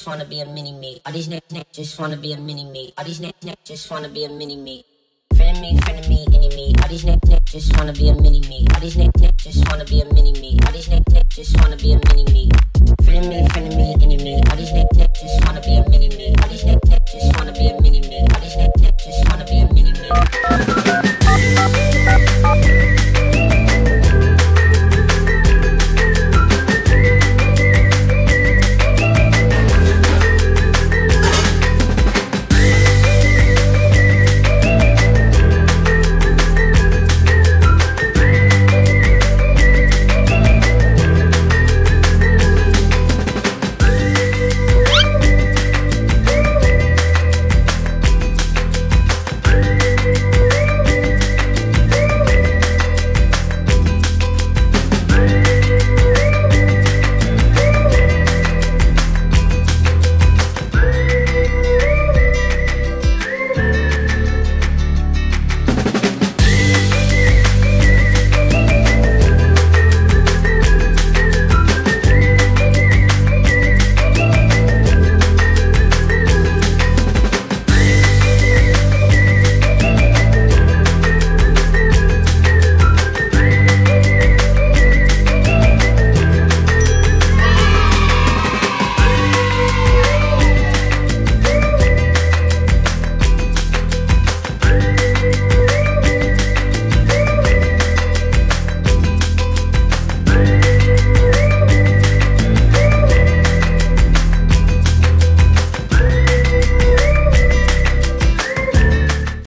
just wanna be a mini me. All these niggas just wanna be a mini me. All these niggas just wanna be a mini me. Friend of me, enemy. All these niggas just wanna be a mini me. All these niggas just wanna be a mini me. All these niggas just wanna be a mini me. Friend of me, enemy. All these niggas just wanna be a mini me.